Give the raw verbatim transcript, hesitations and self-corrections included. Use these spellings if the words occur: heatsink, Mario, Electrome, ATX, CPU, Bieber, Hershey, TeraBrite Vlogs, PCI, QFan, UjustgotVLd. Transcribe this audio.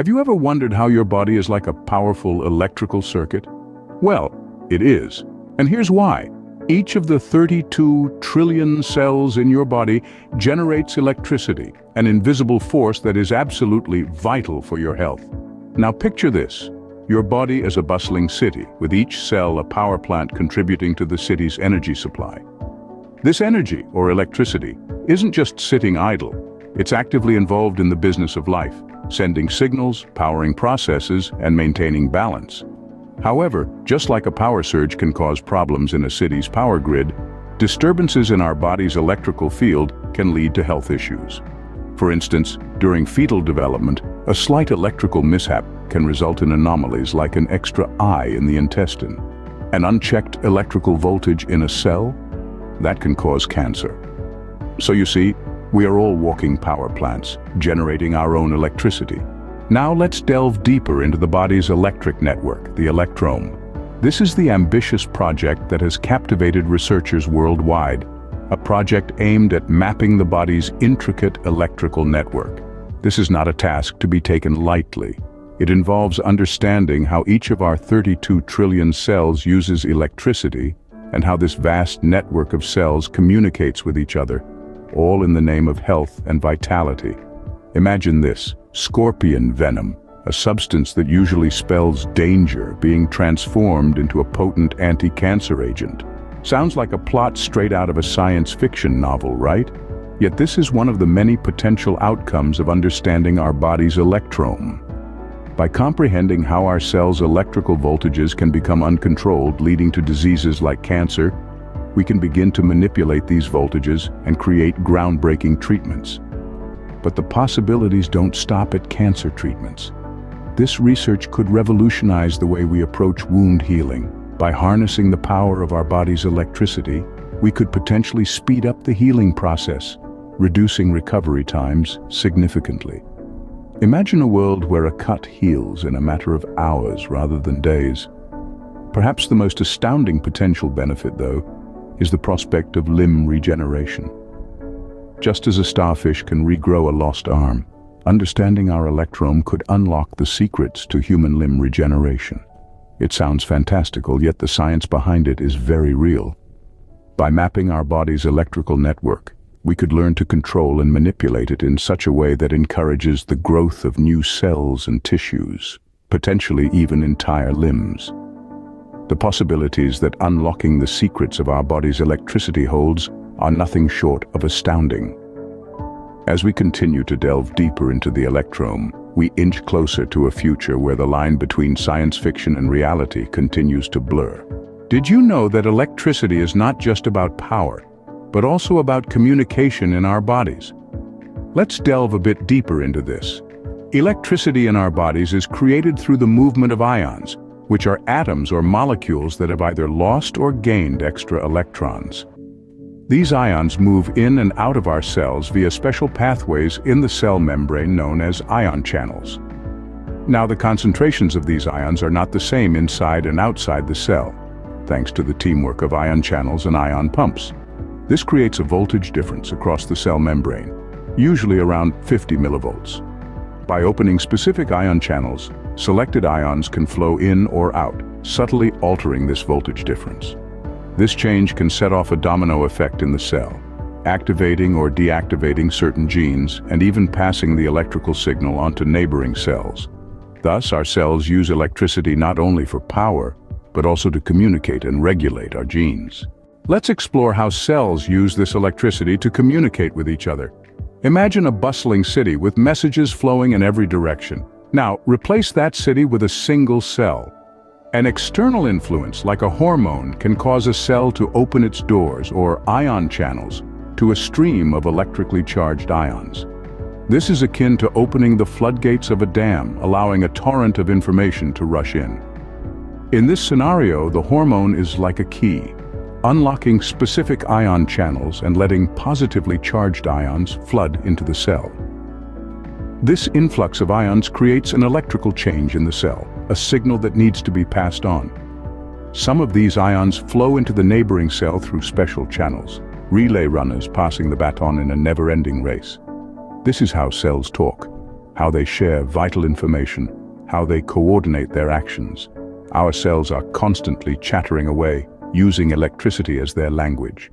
Have you ever wondered how your body is like a powerful electrical circuit? Well, it is. And here's why. Each of the thirty-two trillion cells in your body generates electricity, an invisible force that is absolutely vital for your health. Now picture this. Your body is a bustling city, with each cell a power plant contributing to the city's energy supply. This energy, or electricity, isn't just sitting idle. It's actively involved in the business of life, sending signals, powering processes, and maintaining balance. However, just like a power surge can cause problems in a city's power grid, disturbances in our body's electrical field can lead to health issues. For instance, during fetal development, a slight electrical mishap can result in anomalies like an extra eye in the intestine, an unchecked electrical voltage in a cell, that can cause cancer. So you see, we are all walking power plants, generating our own electricity. Now let's delve deeper into the body's electric network, the electrome. This is the ambitious project that has captivated researchers worldwide, a project aimed at mapping the body's intricate electrical network. This is not a task to be taken lightly. It involves understanding how each of our thirty-two trillion cells uses electricity and how this vast network of cells communicates with each other, all in the name of health and vitality. Imagine this. Scorpion venom, a substance that usually spells danger, being transformed into a potent anti-cancer agent. Sounds like a plot straight out of a science fiction novel, right? Yet this is one of the many potential outcomes of understanding our body's electrome. By comprehending how our cells' electrical voltages can become uncontrolled, leading to diseases like cancer, we can begin to manipulate these voltages and create groundbreaking treatments. But the possibilities don't stop at cancer treatments. This research could revolutionize the way we approach wound healing. By harnessing the power of our body's electricity, we could potentially speed up the healing process, reducing recovery times significantly. Imagine a world where a cut heals in a matter of hours rather than days. Perhaps the most astounding potential benefit, though, is the prospect of limb regeneration. Just as a starfish can regrow a lost arm, understanding our electrome could unlock the secrets to human limb regeneration. It sounds fantastical, yet the science behind it is very real. By mapping our body's electrical network, we could learn to control and manipulate it in such a way that encourages the growth of new cells and tissues, potentially even entire limbs. The possibilities that unlocking the secrets of our body's electricity holds are nothing short of astounding. As we continue to delve deeper into the electrome, we inch closer to a future where the line between science fiction and reality continues to blur. Did you know that electricity is not just about power, but also about communication in our bodies? Let's delve a bit deeper into this. Electricity in our bodies is created through the movement of ions, which are atoms or molecules that have either lost or gained extra electrons. These ions move in and out of our cells via special pathways in the cell membrane known as ion channels. Now, the concentrations of these ions are not the same inside and outside the cell, thanks to the teamwork of ion channels and ion pumps. This creates a voltage difference across the cell membrane, usually around fifty millivolts. By opening specific ion channels, selected ions can flow in or out, subtly altering this voltage difference. This change can set off a domino effect in the cell, activating or deactivating certain genes and even passing the electrical signal onto neighboring cells. Thus, our cells use electricity not only for power, but also to communicate and regulate our genes. Let's explore how cells use this electricity to communicate with each other. Imagine a bustling city with messages flowing in every direction. Now, replace that city with a single cell. An external influence, like a hormone, can cause a cell to open its doors or ion channels to a stream of electrically charged ions. This is akin to opening the floodgates of a dam, allowing a torrent of information to rush in. In this scenario, the hormone is like a key, unlocking specific ion channels and letting positively charged ions flood into the cell. This influx of ions creates an electrical change in the cell, a signal that needs to be passed on. Some of these ions flow into the neighboring cell through special channels, relay runners passing the baton in a never-ending race. This is how cells talk, how they share vital information, how they coordinate their actions. Our cells are constantly chattering away, using electricity as their language.